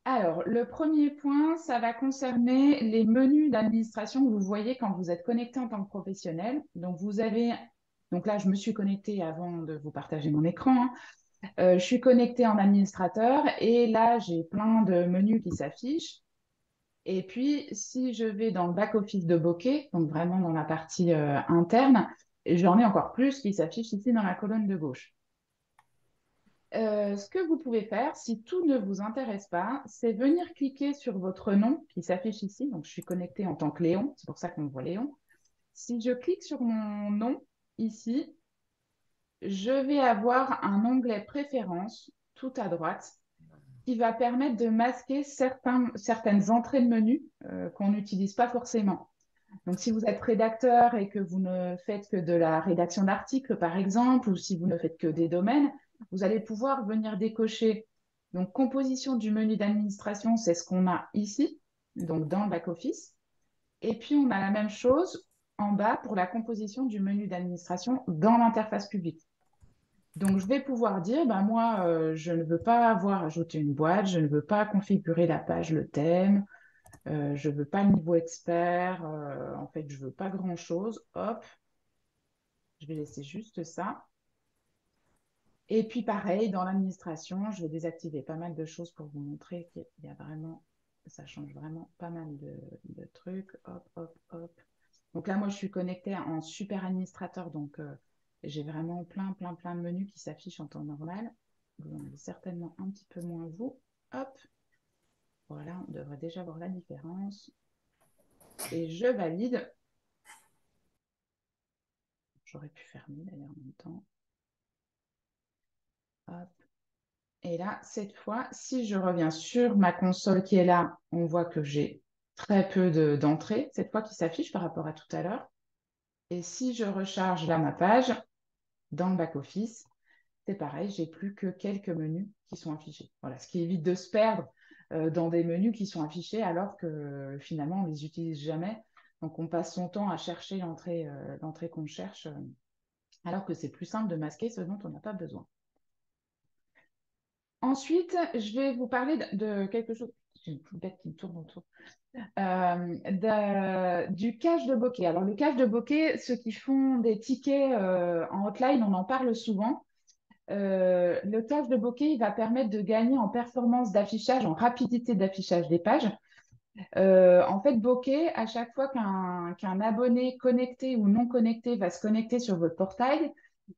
Alors, le premier point, ça va concerner les menus d'administration que vous voyez quand vous êtes connecté en tant que professionnel. Donc, vous avez, donc là, je me suis connectée avant de vous partager mon écran. Euh, je suis connectée en administrateur et là, j'ai plein de menus qui s'affichent. Et puis, si je vais dans le back-office de Bokeh, donc vraiment dans la partie euh, interne, j'en ai encore plus qui s'affichent ici dans la colonne de gauche. Euh, ce que vous pouvez faire, si tout ne vous intéresse pas, c'est venir cliquer sur votre nom qui s'affiche ici. Donc, je suis connectée en tant que Léon, c'est pour ça qu'on voit Léon. Si je clique sur mon nom ici, je vais avoir un onglet préférence tout à droite qui va permettre de masquer certains, certaines entrées de menu euh, qu'on n'utilise pas forcément. Donc, si vous êtes rédacteur et que vous ne faites que de la rédaction d'articles, par exemple, ou si vous ne faites que des domaines, vous allez pouvoir venir décocher. Donc, composition du menu d'administration, c'est ce qu'on a ici, donc dans le back-office. Et puis, on a la même chose en bas pour la composition du menu d'administration dans l'interface publique. Donc, je vais pouvoir dire, bah, moi, euh, je ne veux pas avoir ajouté une boîte, je ne veux pas configurer la page, le thème, euh, je veux pas niveau expert, euh, en fait, je veux pas grand-chose. Hop, je vais laisser juste ça. Et puis, pareil, dans l'administration, je vais désactiver pas mal de choses pour vous montrer qu'il y a vraiment, ça change vraiment pas mal de, de trucs. Hop, hop, hop. Donc là, moi, je suis connectée en super administrateur. Donc, euh, j'ai vraiment plein, plein, plein de menus qui s'affichent en temps normal. Vous en avez certainement un petit peu moins, vous. Hop. Voilà, on devrait déjà voir la différence. Et je valide. J'aurais pu fermer, d'ailleurs, en même temps. Hop. Et là, cette fois, si je reviens sur ma console qui est là, on voit que j'ai très peu de, d'entrées, cette fois qui s'affiche par rapport à tout à l'heure. Et si je recharge là ma page, dans le back-office, c'est pareil, j'ai plus que quelques menus qui sont affichés. Voilà, ce qui évite de se perdre euh, dans des menus qui sont affichés alors que euh, finalement, on ne les utilise jamais. Donc, on passe son temps à chercher l'entrée euh, l'entrée qu'on cherche, euh, alors que c'est plus simple de masquer ce dont on n'a pas besoin. Ensuite, je vais vous parler de quelque chose, j'ai une bête qui me tourne autour, euh, de, du cache de Bokeh. Alors, le cache de Bokeh, ceux qui font des tickets euh, en hotline, on en parle souvent. Euh, le cache de Bokeh, il va permettre de gagner en performance d'affichage, en rapidité d'affichage des pages. Euh, en fait, Bokeh, à chaque fois qu'un qu'un abonné connecté ou non connecté va se connecter sur votre portail,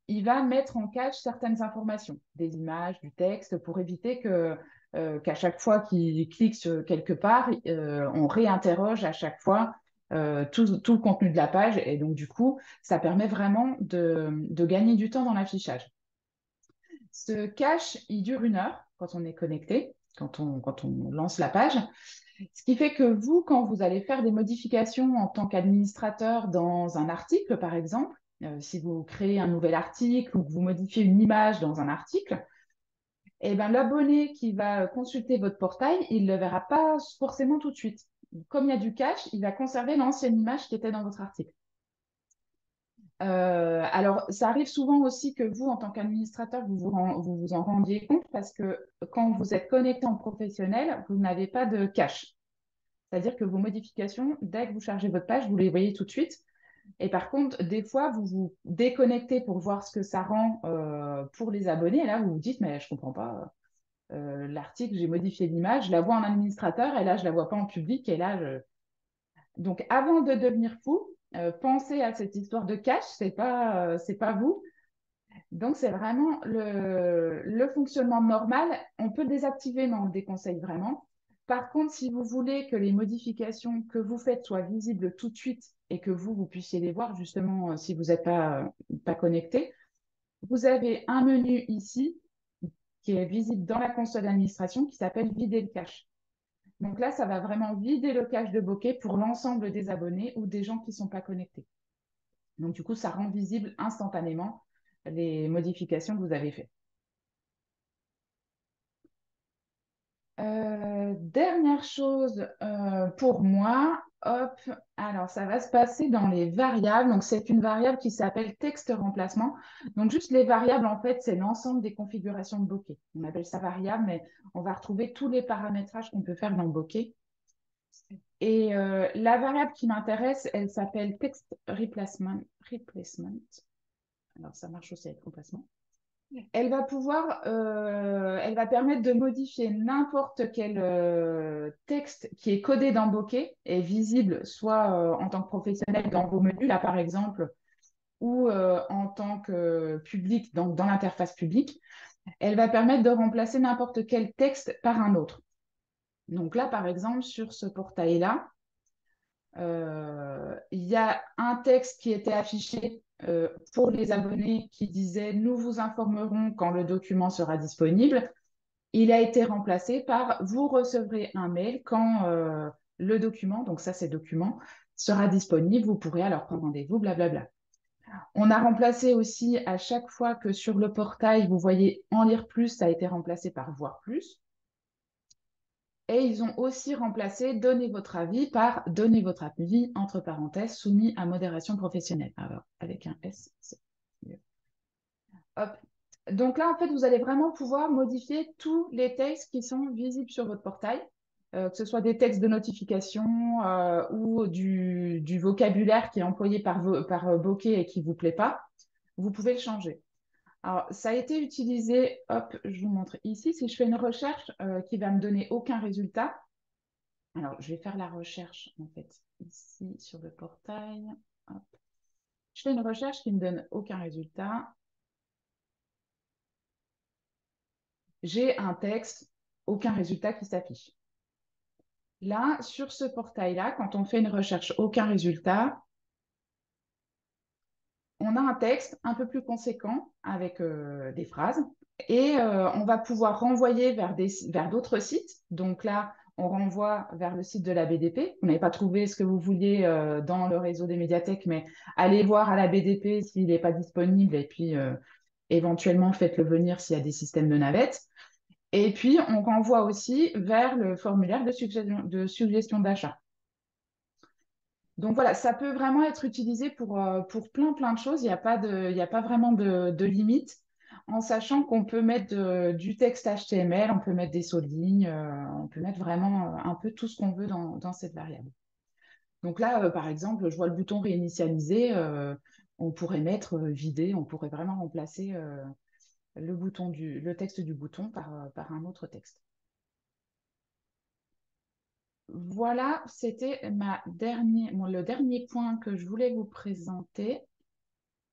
il va mettre en cache certaines informations, des images, du texte, pour éviter que, euh, qu'à chaque fois qu'il clique sur quelque part, euh, on réinterroge à chaque fois euh, tout, tout le contenu de la page. Et donc, du coup, ça permet vraiment de, de gagner du temps dans l'affichage. Ce cache, il dure une heure quand on est connecté, quand on, quand on lance la page. Ce qui fait que vous, quand vous allez faire des modifications en tant qu'administrateur dans un article, par exemple, Euh, si vous créez un nouvel article ou que vous modifiez une image dans un article, eh ben, l'abonné qui va consulter votre portail, il ne le verra pas forcément tout de suite. Comme il y a du cache, il va conserver l'ancienne image qui était dans votre article. Euh, alors, ça arrive souvent aussi que vous, en tant qu'administrateur, vous vous, rend, vous vous en rendiez compte parce que quand vous êtes connecté en professionnel, vous n'avez pas de cache. C'est-à-dire que vos modifications, dès que vous chargez votre page, vous les voyez tout de suite. Et par contre, des fois, vous vous déconnectez pour voir ce que ça rend euh, pour les abonnés. Et là, vous vous dites, mais je ne comprends pas euh, l'article, j'ai modifié l'image, je la vois en administrateur et là, je ne la vois pas en public. Et là, je... Donc, avant de devenir fou, euh, pensez à cette histoire de cache, ce n'est pas, euh, c'est pas vous. Donc, c'est vraiment le, le fonctionnement normal. On peut le désactiver, mais on le déconseille vraiment. Par contre, si vous voulez que les modifications que vous faites soient visibles tout de suite et que vous, vous puissiez les voir, justement, euh, si vous n'êtes pas, euh, pas connecté, vous avez un menu ici qui est visible dans la console d'administration qui s'appelle « Vider le cache ». Donc là, ça va vraiment vider le cache de Bokeh pour l'ensemble des abonnés ou des gens qui ne sont pas connectés. Donc, du coup, ça rend visible instantanément les modifications que vous avez faites. Euh, dernière chose euh, pour moi, hop, alors ça va se passer dans les variables. Donc c'est une variable qui s'appelle texte remplacement. Donc juste les variables, en fait, c'est l'ensemble des configurations de Bokeh. On appelle ça variable, mais on va retrouver tous les paramétrages qu'on peut faire dans Bokeh. Et euh, la variable qui m'intéresse, elle s'appelle text replacement. replacement. Alors ça marche aussi avec remplacement. Elle va pouvoir, euh, elle va permettre de modifier n'importe quel euh, texte qui est codé dans Bokeh et visible soit euh, en tant que professionnel dans vos menus, là par exemple, ou euh, en tant que euh, public, donc dans l'interface publique. Elle va permettre de remplacer n'importe quel texte par un autre. Donc là, par exemple, sur ce portail-là, euh, il y a un texte qui était affiché Euh, pour les abonnés qui disaient « Nous vous informerons quand le document sera disponible », il a été remplacé par « Vous recevrez un mail quand euh, le document, donc ça c'est document, sera disponible, vous pourrez alors prendre rendez-vous, blablabla ». On a remplacé aussi à chaque fois que sur le portail, vous voyez « En lire plus », ça a été remplacé par « Voir plus ». Et ils ont aussi remplacé « Donnez votre avis » par « Donnez votre avis » entre parenthèses, soumis à modération professionnelle. Alors, avec un S, c'est mieux. Hop. Donc là, en fait, vous allez vraiment pouvoir modifier tous les textes qui sont visibles sur votre portail. euh, que ce soit des textes de notification euh, ou du, du vocabulaire qui est employé par, par Bokeh et qui ne vous plaît pas, vous pouvez le changer. Alors, ça a été utilisé, hop, je vous montre ici, si je fais une recherche euh, qui va me donner aucun résultat. Alors, je vais faire la recherche, en fait, ici, sur le portail. Hop. Je fais une recherche qui ne me donne aucun résultat. J'ai un texte, aucun résultat qui s'affiche. Là, sur ce portail-là, quand on fait une recherche, aucun résultat, on a un texte un peu plus conséquent avec euh, des phrases et euh, on va pouvoir renvoyer vers des, vers d'autres sites. Donc là, on renvoie vers le site de la B D P. Vous n'avez pas trouvé ce que vous vouliez euh, dans le réseau des médiathèques, mais allez voir à la B D P s'il n'est pas disponible et puis euh, éventuellement faites-le venir s'il y a des systèmes de navettes. Et puis, on renvoie aussi vers le formulaire de suggestion, de suggestion d'achat. Donc voilà, ça peut vraiment être utilisé pour, euh, pour plein plein de choses, il n'y a pas de, il n'y a pas vraiment de, de limite, en sachant qu'on peut mettre de, du texte H T M L, on peut mettre des sauts de ligne, euh, on peut mettre vraiment euh, un peu tout ce qu'on veut dans, dans cette variable. Donc là, euh, par exemple, je vois le bouton réinitialiser, euh, on pourrait mettre euh, vider, on pourrait vraiment remplacer euh, le, bouton du, le texte du bouton par, euh, par un autre texte. Voilà, c'était bon, le dernier point que je voulais vous présenter.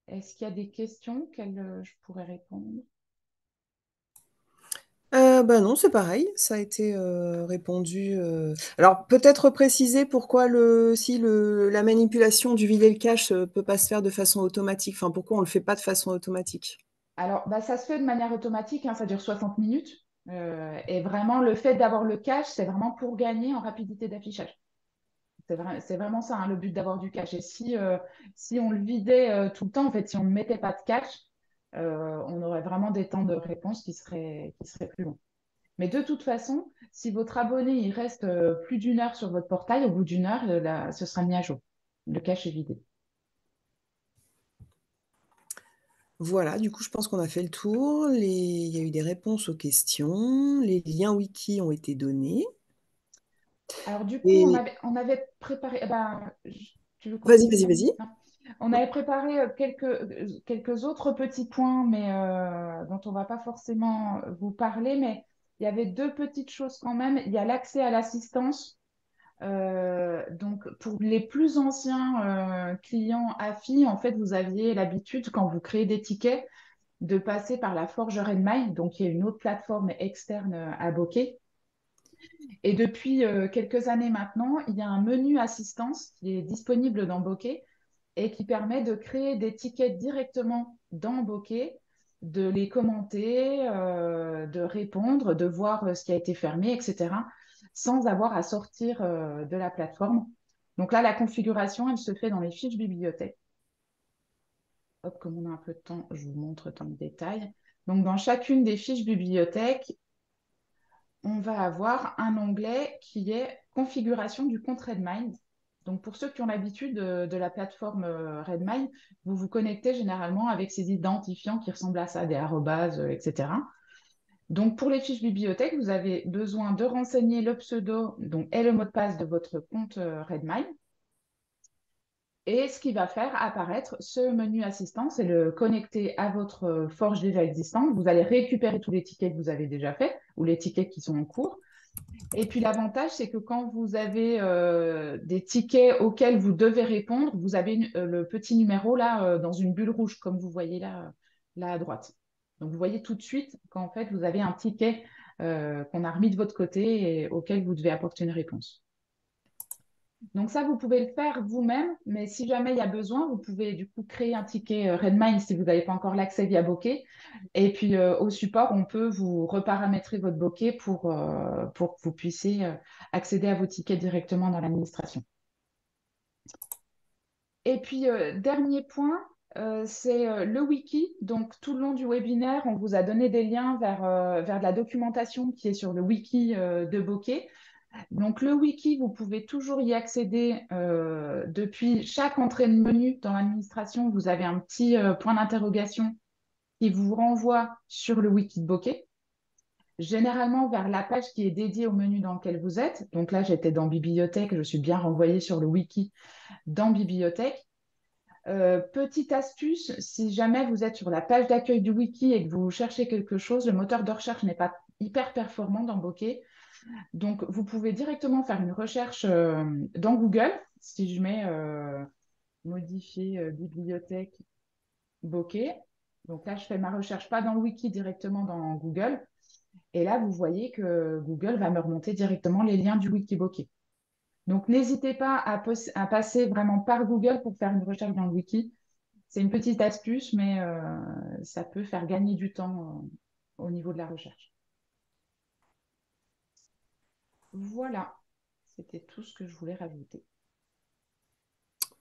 Est-ce qu'il y a des questions auxquelles euh, je pourrais répondre? euh, bah Non, c'est pareil, ça a été euh, répondu. Euh... Alors, peut-être préciser pourquoi le, si le, la manipulation du vider le cache ne peut pas se faire de façon automatique. Enfin, pourquoi on ne le fait pas de façon automatique? Alors, bah, ça se fait de manière automatique, hein, ça dure soixante minutes. Euh, et vraiment, le fait d'avoir le cache, c'est vraiment pour gagner en rapidité d'affichage. C'est vrai, c'est vraiment ça, hein, le but d'avoir du cache. Et si, euh, si on le vidait euh, tout le temps, en fait, si on ne mettait pas de cache, euh, on aurait vraiment des temps de réponse qui seraient, qui seraient plus longs. Mais de toute façon, si votre abonné il reste euh, plus d'une heure sur votre portail, au bout d'une heure, euh, là, ce sera mis à jour. Le cache est vidé. Voilà, du coup, je pense qu'on a fait le tour. Les... Il y a eu des réponses aux questions. Les liens wiki ont été donnés. Alors, du coup, Et... on, avait, on avait préparé... Eh ben, je... Vas-y, vas-y, vas-y. On avait préparé quelques, quelques autres petits points mais, euh, dont on ne va pas forcément vous parler, mais il y avait deux petites choses quand même. Il y a l'accès à l'assistance. Euh, donc, pour les plus anciens euh, clients A F I, en fait, vous aviez l'habitude, quand vous créez des tickets, de passer par la forge Redmine, donc il y a une autre plateforme externe à Bokeh. Et depuis euh, quelques années maintenant, il y a un menu assistance qui est disponible dans Bokeh et qui permet de créer des tickets directement dans Bokeh, de les commenter, euh, de répondre, de voir ce qui a été fermé, et cetera, sans avoir à sortir euh, de la plateforme. Donc là, la configuration, elle se fait dans les fiches bibliothèques. Hop, comme on a un peu de temps, je vous montre dans le détail. Donc, dans chacune des fiches bibliothèques, on va avoir un onglet qui est « Configuration du compte Redmine ». Donc, pour ceux qui ont l'habitude de, de la plateforme euh, Redmine, vous vous connectez généralement avec ces identifiants qui ressemblent à ça, des arrobases, euh, et cetera. Donc, pour les fiches bibliothèques, vous avez besoin de renseigner le pseudo donc, et le mot de passe de votre compte Redmine. Et ce qui va faire apparaître ce menu assistance et le connecter à votre forge déjà existante. Vous allez récupérer tous les tickets que vous avez déjà faits ou les tickets qui sont en cours. Et puis, l'avantage, c'est que quand vous avez euh, des tickets auxquels vous devez répondre, vous avez une, euh, le petit numéro là euh, dans une bulle rouge, comme vous voyez là, là à droite. Donc, vous voyez tout de suite qu'en fait, vous avez un ticket euh, qu'on a remis de votre côté et auquel vous devez apporter une réponse. Donc ça, vous pouvez le faire vous-même, mais si jamais il y a besoin, vous pouvez du coup créer un ticket Redmine si vous n'avez pas encore l'accès via Bokeh. Et puis, euh, au support, on peut vous reparamétrer votre Bokeh pour, euh, pour que vous puissiez accéder à vos tickets directement dans l'administration. Et puis, euh, dernier point, Euh, c'est euh, le wiki. Donc, tout le long du webinaire, on vous a donné des liens vers, euh, vers de la documentation qui est sur le wiki euh, de Bokeh. Donc, le wiki, vous pouvez toujours y accéder euh, depuis chaque entrée de menu dans l'administration. Vous avez un petit euh, point d'interrogation qui vous renvoie sur le wiki de Bokeh. généralement vers la page qui est dédiée au menu dans lequel vous êtes. Donc là, j'étais dans bibliothèque, je suis bien renvoyée sur le wiki dans bibliothèque. Euh, petite astuce, si jamais vous êtes sur la page d'accueil du wiki et que vous cherchez quelque chose, le moteur de recherche n'est pas hyper performant dans Bokeh. Donc, vous pouvez directement faire une recherche euh, dans Google. Si je mets euh, modifier euh, bibliothèque Bokeh, donc là, je fais ma recherche pas dans le wiki, directement dans Google. Et là, vous voyez que Google va me remonter directement les liens du wiki Bokeh. Donc, n'hésitez pas à, à passer vraiment par Google pour faire une recherche dans le wiki. C'est une petite astuce, mais euh, ça peut faire gagner du temps euh, au niveau de la recherche. Voilà, c'était tout ce que je voulais rajouter.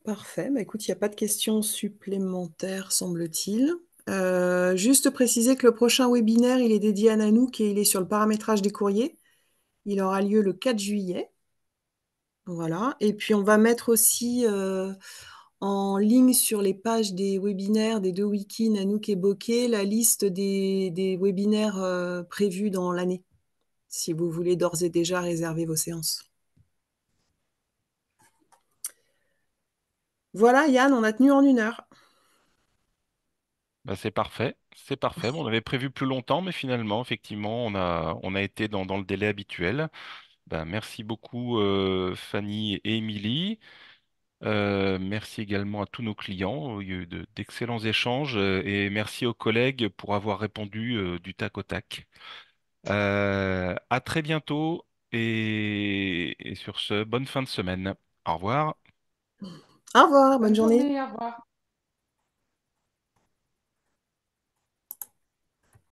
Parfait. Bah, écoute, il n'y a pas de questions supplémentaires, semble-t-il. Euh, juste préciser que le prochain webinaire, il est dédié à Nanook et il est sur le paramétrage des courriers. Il aura lieu le quatre juillet. Voilà. Et puis, on va mettre aussi euh, en ligne sur les pages des webinaires des deux wikis, Nanook et Bokeh, la liste des, des webinaires euh, prévus dans l'année, si vous voulez d'ores et déjà réserver vos séances. Voilà, Yann, on a tenu en une heure. Ben c'est parfait, c'est parfait. Bon, on avait prévu plus longtemps, mais finalement, effectivement, on a, on a été dans, dans le délai habituel. Ben, merci beaucoup, euh, Fanny et Émilie. Euh, merci également à tous nos clients. Il y a eu d'excellents échanges et merci aux collègues pour avoir répondu euh, du tac au tac. Euh, à très bientôt et, et sur ce, bonne fin de semaine. Au revoir. Au revoir, bonne journée. Bonne journée, au revoir.